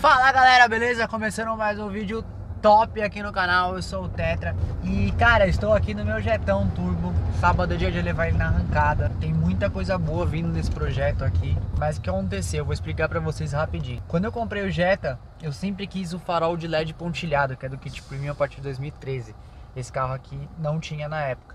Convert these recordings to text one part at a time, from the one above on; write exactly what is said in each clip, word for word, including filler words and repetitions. Fala galera, beleza? Começando mais um vídeo top aqui no canal. Eu sou o Tetra e cara, estou aqui no meu Jetão Turbo. Sábado é dia de levar ele na arrancada. Tem muita coisa boa vindo nesse projeto aqui, mas o que aconteceu? Eu vou explicar pra vocês rapidinho. Quando eu comprei o Jetta, eu sempre quis o farol de L E D pontilhado, que é do kit premium a partir de dois mil e treze. Esse carro aqui não tinha na época.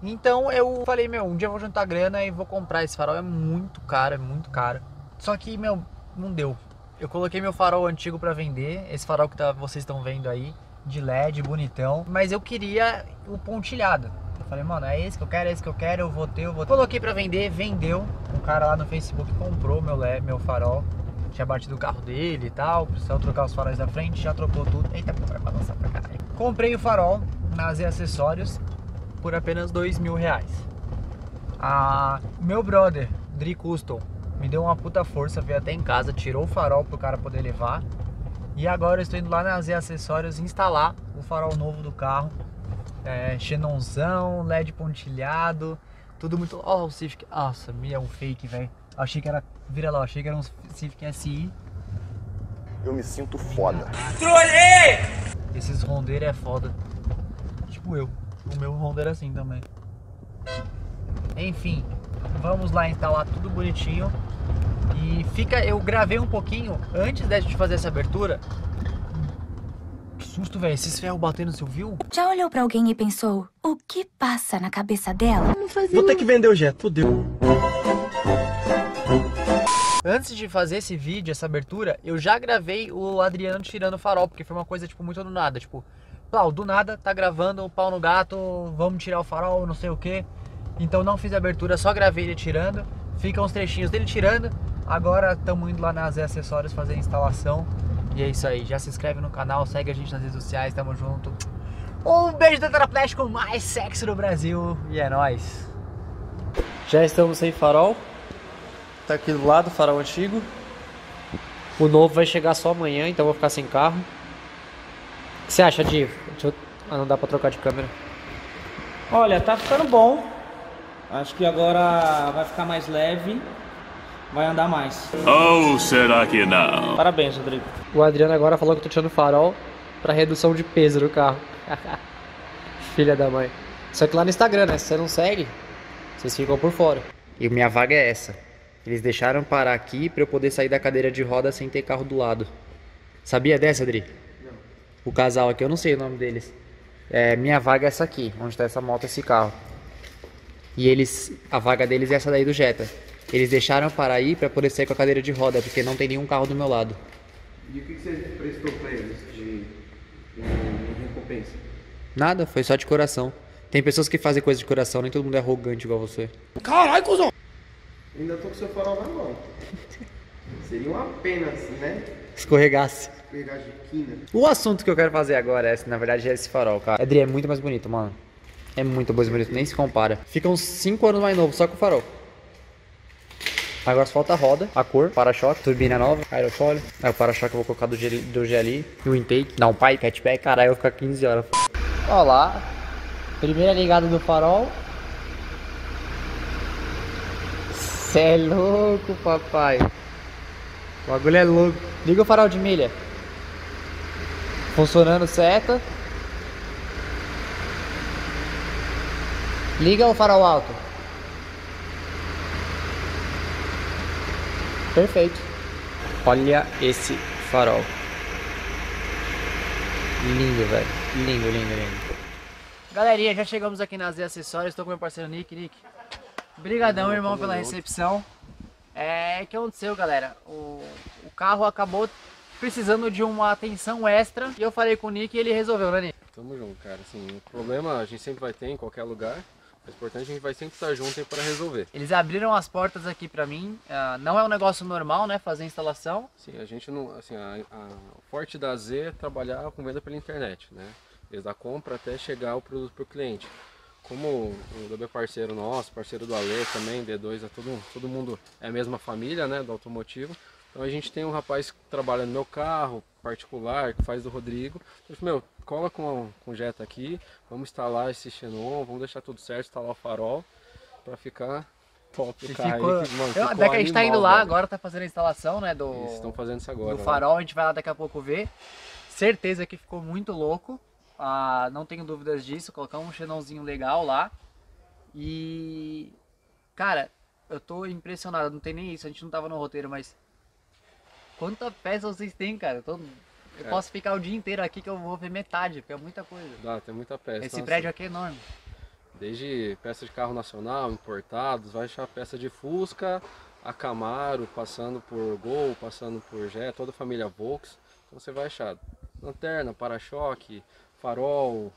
Então eu falei, meu, um dia eu vou juntar grana e vou comprar esse farol. É muito caro, é muito caro. Só que, meu, não deu. Eu coloquei meu farol antigo pra vender, esse farol que tá, vocês estão vendo aí, de L E D, bonitão. Mas eu queria o pontilhado. Eu falei, mano, é esse que eu quero, é esse que eu quero, eu vou ter, eu vou ter. Coloquei pra vender, vendeu. Um cara lá no Facebook comprou meu, L E D, meu farol. Tinha batido o carro dele e tal, precisava trocar os faróis da frente, já trocou tudo. Eita, vai balançar pra cá. Comprei o farol na Zé Acessórios por apenas dois mil reais. Ah, meu brother, Dri Custom, me deu uma puta força, veio até em casa, tirou o farol pro cara poder levar. E agora eu estou indo lá na Zé Acessórios instalar o farol novo do carro. É, Xenonzão, L E D pontilhado, tudo muito... Ó, oh, o Civic... Nossa, é um fake, velho. Achei que era... Vira lá, achei que era um Civic S I. Eu me sinto foda. Trolei! Esses rondeiros é foda. Tipo eu. O meu rondeiro é assim também. Enfim, vamos lá instalar tudo bonitinho. E fica, eu gravei um pouquinho antes da gente fazer essa abertura. Que susto, velho, esses ferros batendo, você viu? Já olhou pra alguém e pensou, o que passa na cabeça dela? Vou ter que vender o Jetta, fodeu. Antes de fazer esse vídeo, essa abertura, eu já gravei o Adriano tirando o farol, porque foi uma coisa, tipo, muito do nada. Tipo, pau, do nada, tá gravando o pau no gato, vamos tirar o farol, não sei o que. Então não fiz a abertura, só gravei ele tirando. Ficam os trechinhos dele tirando. Agora estamos indo lá na Zé Acessórios fazer a instalação. E é isso aí, já se inscreve no canal, segue a gente nas redes sociais, tamo junto. Um beijo do tetraplégico mais sexy do Brasil. E é nóis. Já estamos sem farol. Tá aqui do lado o farol antigo. O novo vai chegar só amanhã, então vou ficar sem carro. O que você acha, Div? Deixa eu... Ah, não dá pra trocar de câmera. Olha, tá ficando bom. Acho que agora vai ficar mais leve, vai andar mais. Ou será que não? Parabéns, Rodrigo. O Adriano agora falou que eu tô tirando farol pra redução de peso do carro. Filha da mãe. Só que lá no Instagram, né? Se você não segue, vocês ficam por fora. E minha vaga é essa. Eles deixaram parar aqui pra eu poder sair da cadeira de roda sem ter carro do lado. Sabia dessa, Adri? Não. O casal aqui, eu não sei o nome deles. É, minha vaga é essa aqui, onde tá essa moto, esse carro. E eles, a vaga deles é essa daí do Jetta. Eles deixaram para aí para poder sair com a cadeira de roda, porque não tem nenhum carro do meu lado. E o que você prestou para eles de, de recompensa? Nada, foi só de coração. Tem pessoas que fazem coisa de coração, nem todo mundo é arrogante igual você. Caralho, cuzão! Ainda tô com seu farol na mão. Seria uma pena, assim, né? Escorregasse. Escorregasse de quina. O assunto que eu quero fazer agora, é, na verdade, é esse farol, cara. Adri, é muito mais bonito, mano. É muito mais bonito, nem se compara. Fica uns cinco anos mais novo, só com o farol. Agora só falta a roda, a cor, para-choque, turbina nova, aerofólio. Aí o para-choque eu vou colocar do G L I, do G L I e o intake. Não, pai, catback, caralho, eu vou ficar quinze horas. Olha lá, primeira ligada do farol. Cê é louco, papai. O bagulho é louco. Liga o farol de milha. Funcionando seta. Liga o farol alto. Perfeito. Olha esse farol. Lindo, velho. Lindo, lindo, lindo. Galerinha, já chegamos aqui na Zé Acessórios. Estou com meu parceiro Nick. Nick, brigadão, irmão, pela recepção. É, que aconteceu, galera? O, o carro acabou precisando de uma atenção extra. E eu falei com o Nick e ele resolveu, né, Nick? Tamo junto, cara. Assim, o problema a gente sempre vai ter em qualquer lugar. O importante é que a gente vai sempre estar junto para resolver. Eles abriram as portas aqui para mim. Uh, não é um negócio normal, né? Fazer instalação. Sim, a gente não. Assim, a, a, o forte da Zé é trabalhar com venda pela internet, né? Desde a compra até chegar o produto para o cliente. Como o D U B é parceiro nosso, parceiro do Ale também, D dois, é todo, todo mundo é a mesma família, né? Do automotivo. Então a gente tem um rapaz que trabalha no meu carro particular, que faz do Rodrigo. Eu falei, meu, cola com, com o Jetta aqui, vamos instalar esse Xenon, vamos deixar tudo certo, instalar o farol para ficar top. Cara, ficou... Mano, ficou eu, daqui animal, a gente tá indo lá, velho. Agora tá fazendo a instalação, né, do, isso, estão fazendo isso agora, do farol, né? A gente vai lá daqui a pouco ver. Certeza que ficou muito louco, ah, não tenho dúvidas disso, colocar um Xenonzinho legal lá. E, cara, eu tô impressionado, não tem nem isso, a gente não tava no roteiro, mas quanta peça vocês têm, cara? Eu, tô... eu é. posso ficar o dia inteiro aqui que eu vou ver metade, porque é muita coisa. Dá, tem muita peça. Esse Nossa. prédio aqui é enorme. Desde peça de carro nacional, importados, vai achar peça de Fusca, a Camaro, passando por Gol, passando por Jetta, toda a família Volks. Então você vai achar lanterna, para-choque, farol,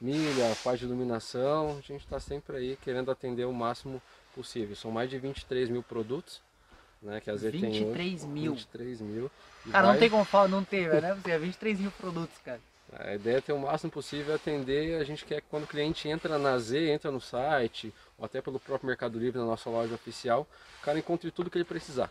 milha, pás de iluminação. A gente está sempre aí querendo atender o máximo possível. São mais de vinte e três mil produtos, né? Que às vezes vinte e três tem mil. vinte e três mil. Cara, vai... não tem como falar, não teve, né? Você é vinte e três mil produtos, cara. A ideia é ter o máximo possível atender. A gente quer que quando o cliente entra na Z, entra no site, ou até pelo próprio Mercado Livre, na nossa loja oficial, o cara encontre tudo que ele precisar.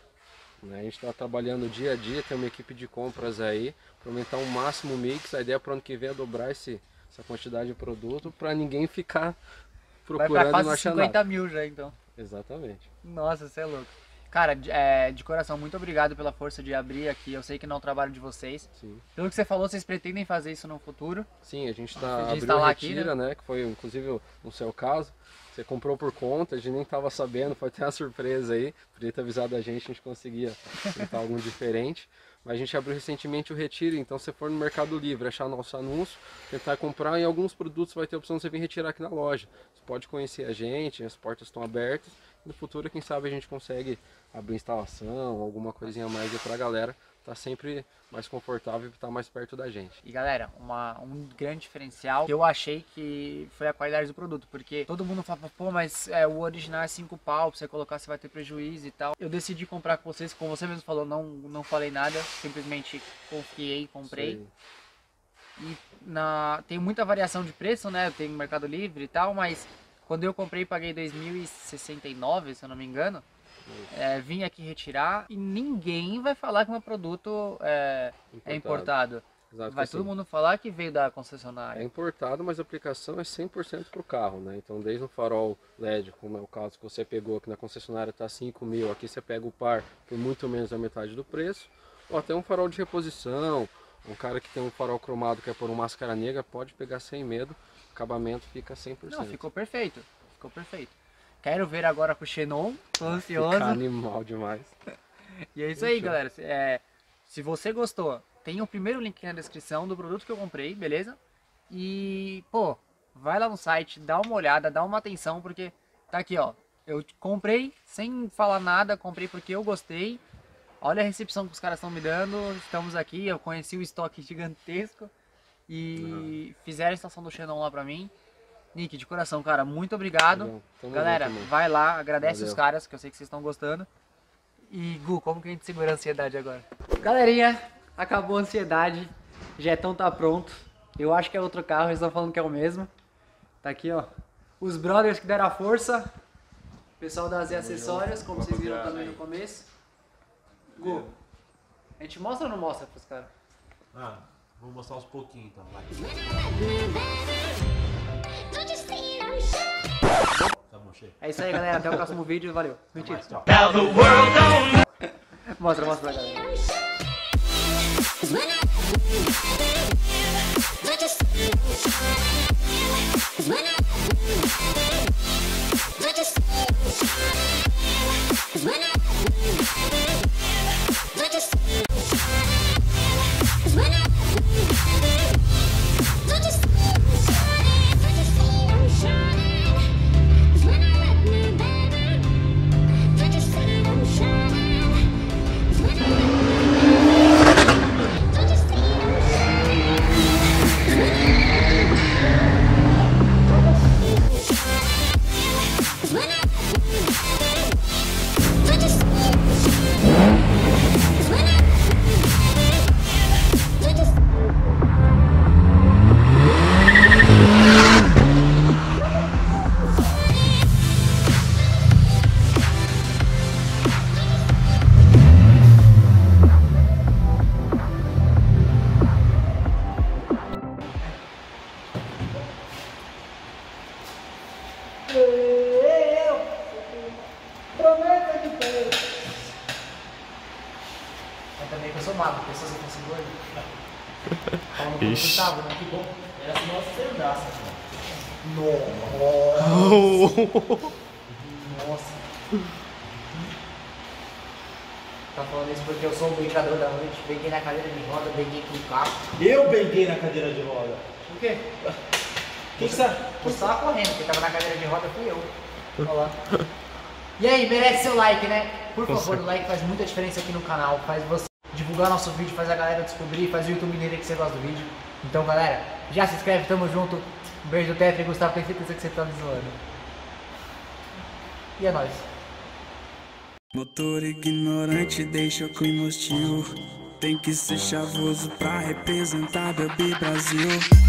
Né? A gente está trabalhando dia a dia, tem uma equipe de compras aí, para aumentar o máximo o mix. A ideia para o ano que vem é dobrar esse, essa quantidade de produto, para ninguém ficar procurando. Vai pra quase e não achar cinquenta mil já, então. Exatamente. Nossa, você é louco. Cara, é, de coração, muito obrigado pela força de abrir aqui. Eu sei que não é o trabalho de vocês. Sim. Pelo que você falou, vocês pretendem fazer isso no futuro? Sim, a gente está abrindo a retira, né? né? Que foi, inclusive, no seu caso, você comprou por conta, a gente nem estava sabendo, foi até uma surpresa aí. Podia ter avisado a gente, a gente conseguia tentar algo diferente. Mas a gente abriu recentemente o retiro, então se for no Mercado Livre, achar nosso anúncio, tentar comprar, e alguns produtos vai ter a opção de você vir retirar aqui na loja. Você pode conhecer a gente, as portas estão abertas. No futuro, quem sabe, a gente consegue abrir instalação, alguma coisinha mais aí pra galera tá sempre mais confortável e tá mais perto da gente. E galera, uma, um grande diferencial que eu achei que foi a qualidade do produto, porque todo mundo fala, pô, mas é, o original é cinco pau, pra você colocar você vai ter prejuízo e tal. Eu decidi comprar com vocês, como você mesmo falou, não, não falei nada, simplesmente confiei, comprei. Sim. E na, tem muita variação de preço, né, eu tenho Mercado Livre e tal, mas quando eu comprei paguei dois mil e sessenta e nove, se eu não me engano. É, vim aqui retirar e ninguém vai falar que meu produto é importado. É importado. Exato, vai todo sim. mundo falar que veio da concessionária. É importado, mas a aplicação é cem por cento para o carro, né? Então, desde um farol L E D, como é o caso que você pegou aqui na concessionária, está cinco mil, aqui você pega o par por muito menos da metade do preço, ou até um farol de reposição. Um cara que tem um farol cromado que é por uma máscara negra pode pegar sem medo, o acabamento fica cem por cento. Não, ficou perfeito, ficou perfeito. Quero ver agora com o Xenon, tô ansioso. Fica animal demais. E é isso aí, galera. É, se você gostou, tem o primeiro link na descrição do produto que eu comprei, beleza? E, pô, vai lá no site, dá uma olhada, dá uma atenção, porque tá aqui, ó. Eu comprei sem falar nada, comprei porque eu gostei. Olha a recepção que os caras estão me dando. Estamos aqui, eu conheci o estoque gigantesco e uhum. fizeram a instalação do Xenon lá pra mim. Nick, de coração, cara, muito obrigado. Galera, junto, vai lá, agradece Valeu. os caras, que eu sei que vocês estão gostando. E, Gu, como que a gente segura a ansiedade agora? Galerinha, acabou a ansiedade. Jetão tá pronto. Eu acho que é outro carro, eles estão falando que é o mesmo. Tá aqui, ó. Os brothers que deram a força. O pessoal da Zé Acessórios, como vocês viram também no começo. Gu, a gente mostra ou não mostra pros caras? Ah, vou mostrar uns pouquinhos, então. Vai. É isso aí, galera. Até o próximo vídeo. Valeu. Mentira. Mostra, mostra pra galera. Thank you. meu, prometa de Deus. Mas também que eu sou mago, pessoas que eu consigo olhar. Ixi. Tava, né? Que bom. Era assim, nossa, sem graça. Nossa. Nossa. Tá falando isso porque eu sou um brincador da noite. Peguei na cadeira de roda, peguei com o carro. Eu peguei na cadeira de roda. Por quê? Que que você estava correndo, quem tava na cadeira de roda fui eu. Olha lá. E aí, merece seu like, né? Por favor, o like faz muita diferença aqui no canal. Faz você divulgar nosso vídeo, faz a galera descobrir, faz o YouTube entender que você gosta do vídeo. Então, galera, já se inscreve, tamo junto. Um beijo do Tetra e Gustavo, tenho certeza que você tá me zoando. E é nóis. Motor ignorante deixa o clima hostil. Tem que ser chavoso pra representar D U B Brasil.